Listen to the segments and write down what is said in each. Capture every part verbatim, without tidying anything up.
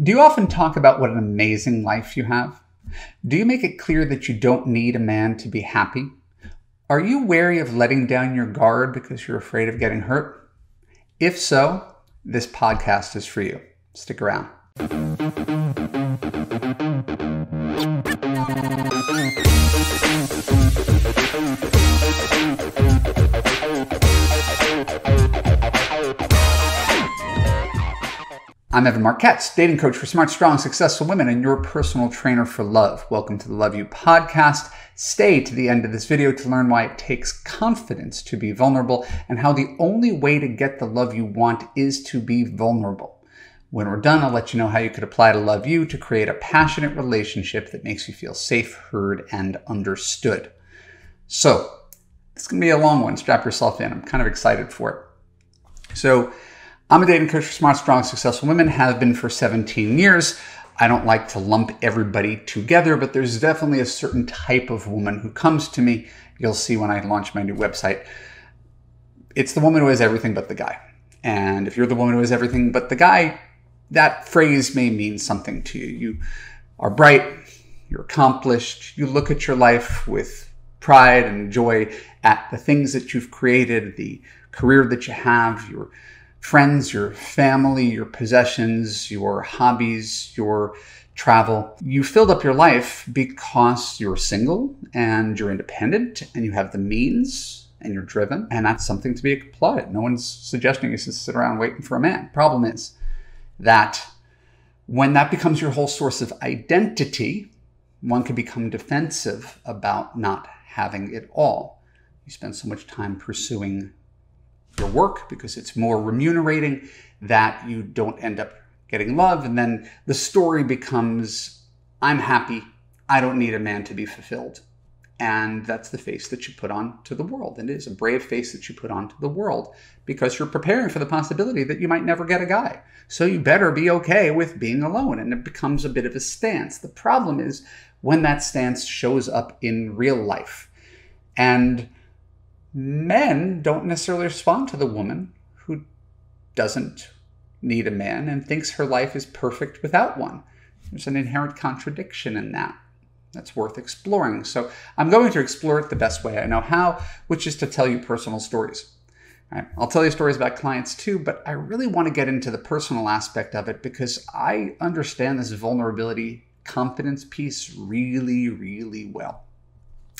Do you often talk about what an amazing life you have? Do you make it clear that you don't need a man to be happy? Are you wary of letting down your guard because you're afraid of getting hurt? If so, this podcast is for you. Stick around. I'm Evan Marc Katz, dating coach for smart, strong, successful women, and your personal trainer for love. Welcome to the Love U Podcast. Stay to the end of this video to learn why it takes confidence to be vulnerable and how the only way to get the love you want is to be vulnerable. When we're done, I'll let you know how you could apply to Love U to create a passionate relationship that makes you feel safe, heard, and understood. So, it's going to be a long one. Strap yourself in. I'm kind of excited for it. So, I'm a dating coach for smart, strong, successful women, have been for seventeen years. I don't like to lump everybody together, but there's definitely a certain type of woman who comes to me. You'll see when I launch my new website. It's the woman who is everything but the guy. And if you're the woman who is everything but the guy, that phrase may mean something to you. You are bright, you're accomplished, you look at your life with pride and joy at the things that you've created, the career that you have, your friends, your family, your possessions, your hobbies, your travel. You filled up your life because you're single and you're independent and you have the means and you're driven, and that's something to be applauded. No one's suggesting you should sit around waiting for a man. Problem is that when that becomes your whole source of identity, one can become defensive about not having it all. You spend so much time pursuing your work because it's more remunerating that you don't end up getting love. And then the story becomes, I'm happy. I don't need a man to be fulfilled. And that's the face that you put on to the world. And it is a brave face that you put on to the world because you're preparing for the possibility that you might never get a guy. So you better be okay with being alone. And it becomes a bit of a stance. The problem is when that stance shows up in real life. And men don't necessarily respond to the woman who doesn't need a man and thinks her life is perfect without one. There's an inherent contradiction in that that's worth exploring. So I'm going to explore it the best way I know how, which is to tell you personal stories. All right, I'll tell you stories about clients too, but I really want to get into the personal aspect of it because I understand this vulnerability, confidence piece really, really well.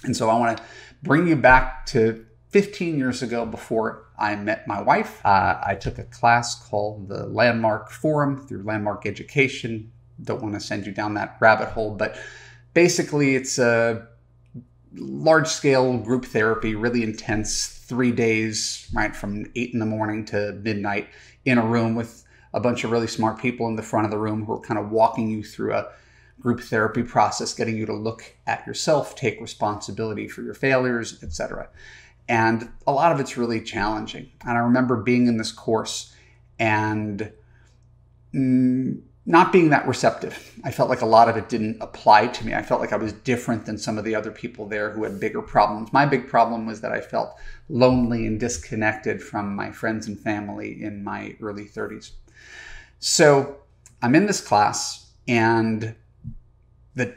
And so I want to bring you back to fifteen years ago, before I met my wife. Uh, I took a class called the Landmark Forum through Landmark Education. Don't want to send you down that rabbit hole, but basically it's a large-scale group therapy, really intense, three days, right, from eight in the morning to midnight in a room with a bunch of really smart people in the front of the room who are kind of walking you through a group therapy process, getting you to look at yourself, take responsibility for your failures, et cetera. And a lot of it's really challenging. And I remember being in this course and not being that receptive. I felt like a lot of it didn't apply to me. I felt like I was different than some of the other people there who had bigger problems. My big problem was that I felt lonely and disconnected from my friends and family in my early thirties. So I'm in this class and the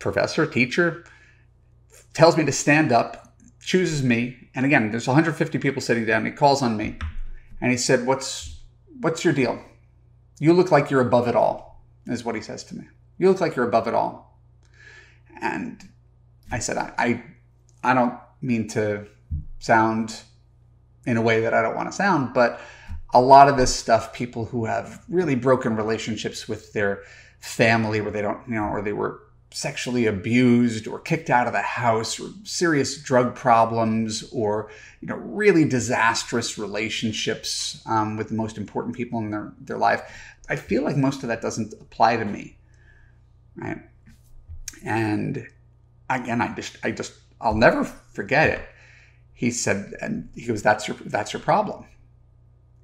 professor, teacher, tells me to stand up, chooses me. And again, there's one hundred fifty people sitting down. He calls on me and he said, what's, what's your deal? You look like you're above it all, is what he says to me. You look like you're above it all. And I said, I, I, I don't mean to sound in a way that I don't want to sound, but a lot of this stuff, people who have really broken relationships with their family where they don't, you know, or they were sexually abused or kicked out of the house or serious drug problems or, you know, really disastrous relationships um, with the most important people in their, their life. I feel like most of that doesn't apply to me, right? And again, I just, I just, I'll never forget it. He said, and he goes, that's your, that's your problem.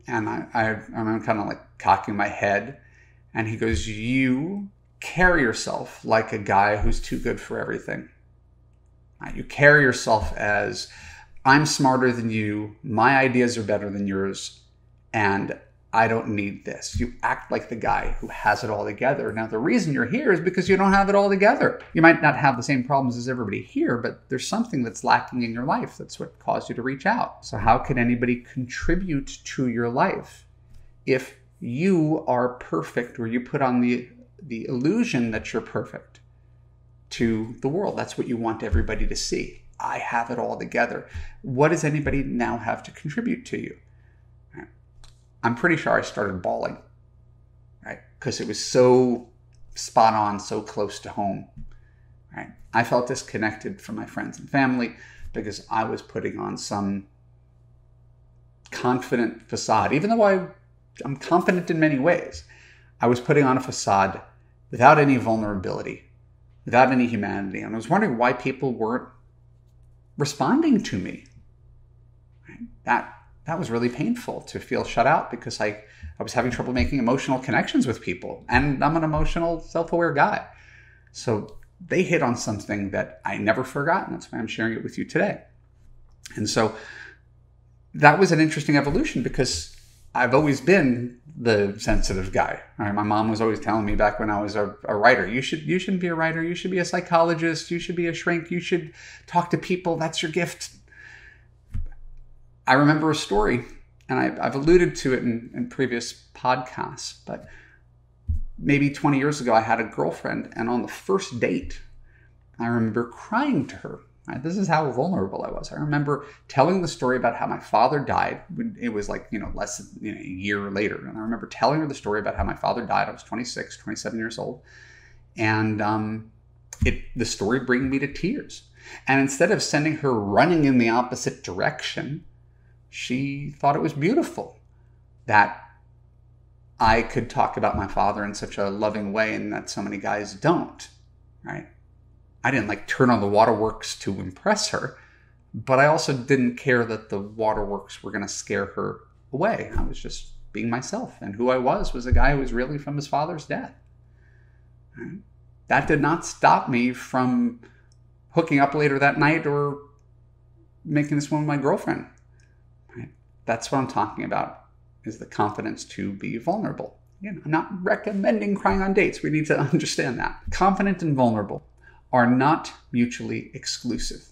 And I, I, I remember kind of like cocking my head and he goes, you carry yourself like a guy who's too good for everything. You carry yourself as, I'm smarter than you, my ideas are better than yours, and I don't need this. You act like the guy who has it all together. Now, the reason you're here is because you don't have it all together. You might not have the same problems as everybody here, but there's something that's lacking in your life. That's what caused you to reach out. So how can anybody contribute to your life if you are perfect, or you put on the, the illusion that you're perfect to the world? That's what you want everybody to see. I have it all together. What does anybody now have to contribute to you? I'm pretty sure I started bawling, right? Because it was so spot on, so close to home, right? I felt disconnected from my friends and family because I was putting on some confident facade. Even though I, I'm confident in many ways, I was putting on a facade without any vulnerability, without any humanity. And I was wondering why people weren't responding to me, right? That That was really painful, to feel shut out because I, I was having trouble making emotional connections with people. And I'm an emotional, self-aware guy. So they hit on something that I never forgot, and that's why I'm sharing it with you today. And so that was an interesting evolution because I've always been the sensitive guy. Right? My mom was always telling me back when I was a, a writer, you should, you shouldn't be a writer. You should be a psychologist. You should be a shrink. You should talk to people. That's your gift. I remember a story, and I, I've alluded to it in, in previous podcasts, but maybe twenty years ago, I had a girlfriend, and on the first date, I remember crying to her. Right? This is how vulnerable I was. I remember telling the story about how my father died. It was like, you know, less than you know, a year later, and I remember telling her the story about how my father died. I was twenty-six, twenty-seven years old, and um, it, the story brought me to tears. And instead of sending her running in the opposite direction, she thought it was beautiful that I could talk about my father in such a loving way, and that so many guys don't, right? I didn't like turn on the waterworks to impress her, but I also didn't care that the waterworks were going to scare her away. I was just being myself, and who I was was a guy who was really from his father's death. Right? That did not stop me from hooking up later that night or making this woman my girlfriend. That's what I'm talking about, is the confidence to be vulnerable. Again, I'm not recommending crying on dates. We need to understand that. Confident and vulnerable are not mutually exclusive.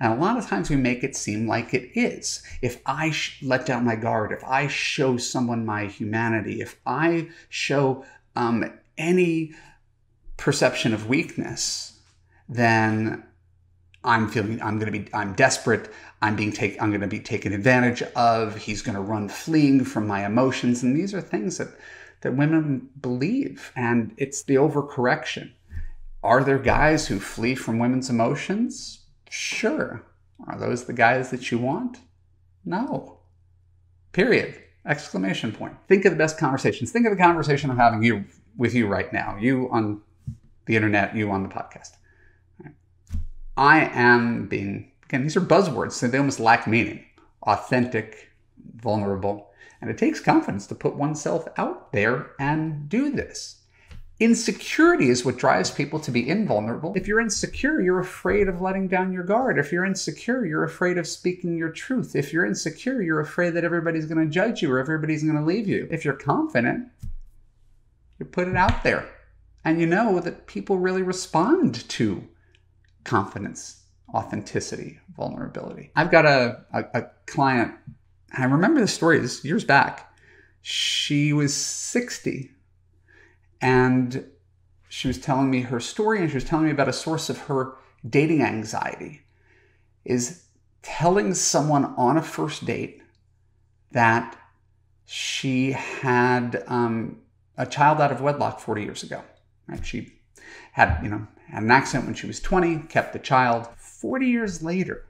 And a lot of times we make it seem like it is. If I sh- let down my guard, if I show someone my humanity, if I show um, any perception of weakness, then I'm feeling, I'm going to be, I'm desperate. I'm being taken, I'm going to be taken advantage of. He's going to run fleeing from my emotions. And these are things that, that women believe. And it's the overcorrection. Are there guys who flee from women's emotions? Sure. Are those the guys that you want? No. Period. Exclamation point. Think of the best conversations. Think of the conversation I'm having you with you right now. You on the internet, you on the podcast. I am being, again, these are buzzwords, so they almost lack meaning. Authentic, vulnerable, and it takes confidence to put oneself out there and do this. Insecurity is what drives people to be invulnerable. If you're insecure, you're afraid of letting down your guard. If you're insecure, you're afraid of speaking your truth. If you're insecure, you're afraid that everybody's going to judge you or everybody's going to leave you. If you're confident, you put it out there, and you know that people really respond to confidence, authenticity, vulnerability. I've got a, a, a client, and I remember the story, this is years back. She was sixty, and she was telling me her story, and she was telling me about a source of her dating anxiety, is telling someone on a first date that she had um, a child out of wedlock forty years ago. Right? She had, you know, had an accident when she was twenty, kept the child. forty years later,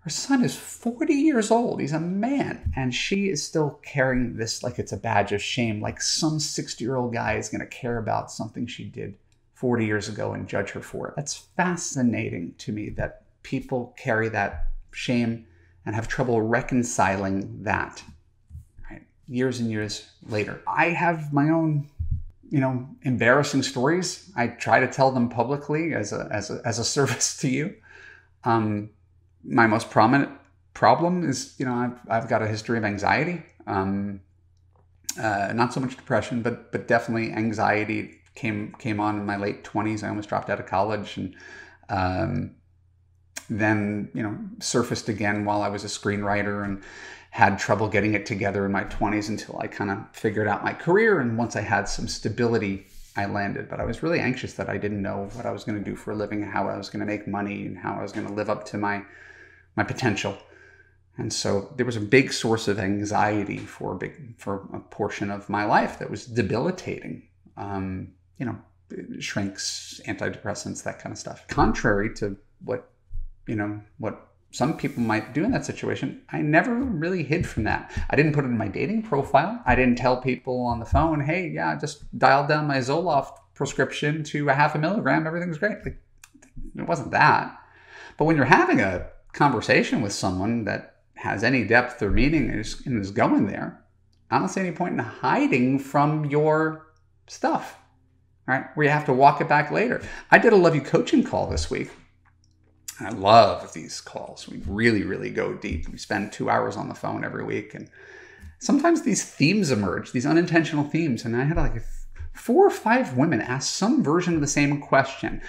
her son is forty years old. He's a man. And she is still carrying this like it's a badge of shame, like some sixty-year-old guy is going to care about something she did forty years ago and judge her for it. That's fascinating to me, that people carry that shame and have trouble reconciling that, right? Years and years later. I have my own, you know, embarrassing stories. I try to tell them publicly as a, as a, as a service to you. Um, my most prominent problem is, you know, I've, I've got a history of anxiety. Um, uh, not so much depression, but but definitely anxiety came came on in my late twenties. I almost dropped out of college, and um, then you know surfaced again while I was a screenwriter, and had trouble getting it together in my twenties until I kind of figured out my career. And once I had some stability, I landed. But I was really anxious that I didn't know what I was going to do for a living, how I was going to make money, and how I was going to live up to my my potential. And so there was a big source of anxiety for a big for a portion of my life that was debilitating. Um, you know, shrinks, antidepressants, that kind of stuff. Contrary to what you know what. some people might do in that situation, I never really hid from that. I didn't put it in my dating profile. I didn't tell people on the phone, hey, yeah, I just dialed down my Zoloft prescription to a half a milligram. Everything's great. Like, it wasn't that. But when you're having a conversation with someone that has any depth or meaning and is, and is going there, I don't see any point in hiding from your stuff, right? Where you have to walk it back later. I did a Love U coaching call this week. I love these calls. We really, really go deep. We spend two hours on the phone every week. And sometimes these themes emerge, these unintentional themes. And I had like four or five women ask some version of the same question.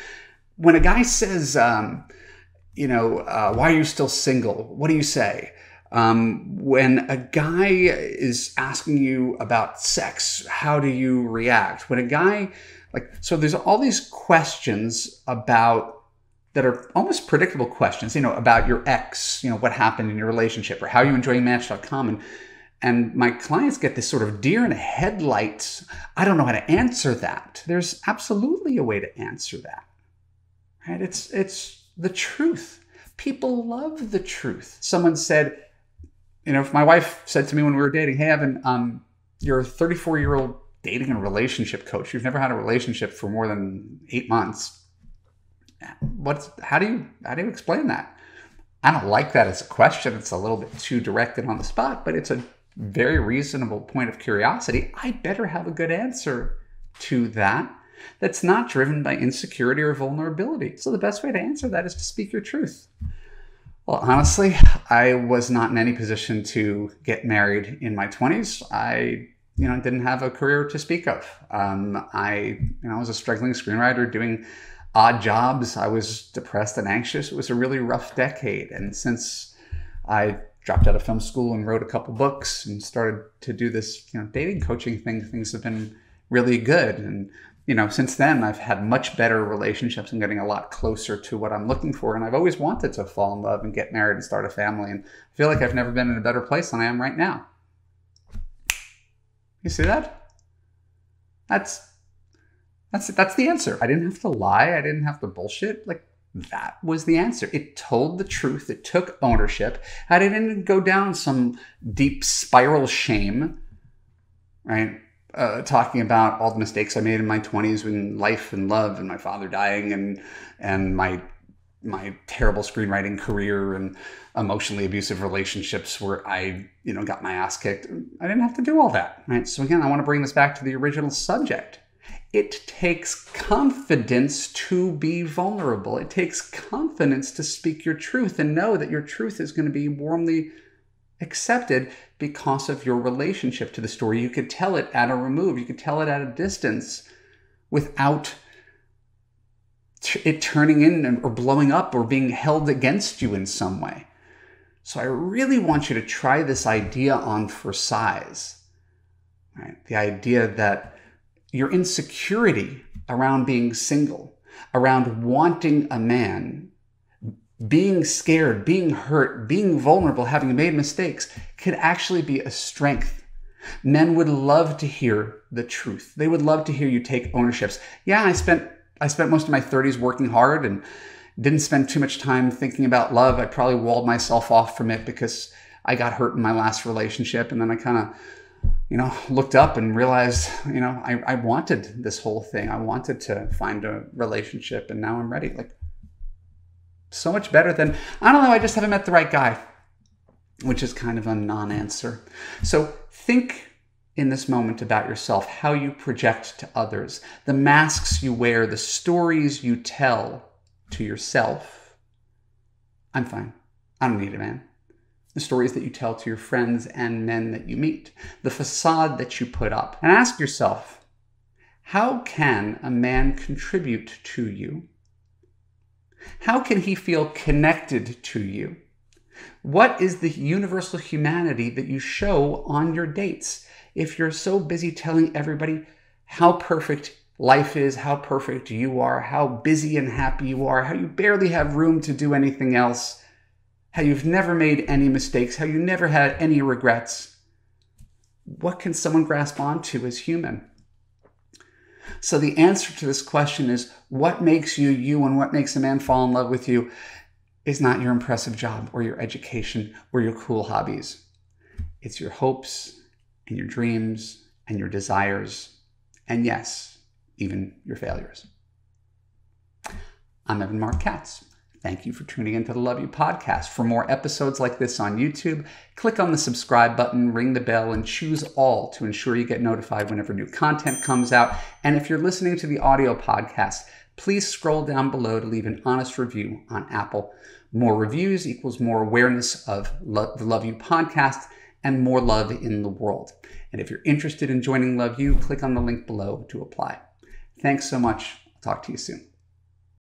When a guy says, um, you know, uh, why are you still single? What do you say? Um, when a guy is asking you about sex, how do you react? When a guy, like, so there's all these questions about that are almost predictable questions, you know, about your ex, you know, what happened in your relationship, or how you enjoy Match dot com. And, and my clients get this sort of deer in the headlights. I don't know how to answer that. There's absolutely a way to answer that, right? It's, it's the truth. People love the truth. Someone said, you know, if my wife said to me when we were dating, hey, Evan, um, you're a thirty-four-year-old dating and relationship coach. You've never had a relationship for more than eight months. What's, how do you, how do you explain that? I don't like that as a question. It's a little bit too directed on the spot, but it's a very reasonable point of curiosity. I better have a good answer to that that's not driven by insecurity or vulnerability. So the best way to answer that is to speak your truth. Well, honestly, I was not in any position to get married in my twenties. I you know, didn't have a career to speak of. Um, I, you know, I was a struggling screenwriter doing odd jobs. I was depressed and anxious. It was a really rough decade. And since I dropped out of film school and wrote a couple books and started to do this, you know, dating coaching thing, things have been really good. And, you know, since then I've had much better relationships and getting a lot closer to what I'm looking for. And I've always wanted to fall in love and get married and start a family. And I feel like I've never been in a better place than I am right now. You see that? That's That's that's the answer. I didn't have to lie. I didn't have to bullshit. Like, that was the answer. It told the truth. It took ownership. I didn't go down some deep spiral shame, right? Uh, talking about all the mistakes I made in my twenties in life and love, and my father dying, and and my my terrible screenwriting career, and emotionally abusive relationships where I, you know, got my ass kicked. I didn't have to do all that, right? So again, I want to bring this back to the original subject. It takes confidence to be vulnerable. It takes confidence to speak your truth and know that your truth is going to be warmly accepted because of your relationship to the story. You could tell it at a remove. You could tell it at a distance without it turning in or blowing up or being held against you in some way. So I really want you to try this idea on for size, right? The idea that your insecurity around being single, around wanting a man, being scared, being hurt, being vulnerable, having made mistakes, could actually be a strength. Men would love to hear the truth. They would love to hear you take ownerships. Yeah, I spent I spent most of my thirties working hard and didn't spend too much time thinking about love. I probably walled myself off from it because I got hurt in my last relationship, and then I kind of you know, looked up and realized, you know, I, I wanted this whole thing. I wanted to find a relationship, and now I'm ready. Like, so much better than, I don't know, I just haven't met the right guy, which is kind of a non-answer. So think in this moment about yourself, how you project to others, the masks you wear, the stories you tell to yourself. I'm fine. I don't need a man. the stories that you tell to your friends and men that you meet, the facade that you put up. And ask yourself, how can a man contribute to you? How can he feel connected to you? What is the universal humanity that you show on your dates? If you're so busy telling everybody how perfect life is, how perfect you are, how busy and happy you are, how you barely have room to do anything else, how you've never made any mistakes, how you never had any regrets, what can someone grasp onto as human? So the answer to this question is, what makes you you and what makes a man fall in love with you is not your impressive job or your education or your cool hobbies. It's your hopes and your dreams and your desires, and yes, even your failures. I'm Evan Marc Katz. Thank you for tuning into the Love U Podcast. For more episodes like this on YouTube, click on the subscribe button, ring the bell, and choose all to ensure you get notified whenever new content comes out. And if you're listening to the audio podcast, please scroll down below to leave an honest review on Apple. More reviews equals more awareness of lo- the Love U Podcast and more love in the world. And if you're interested in joining Love U, click on the link below to apply. Thanks so much. I'll talk to you soon.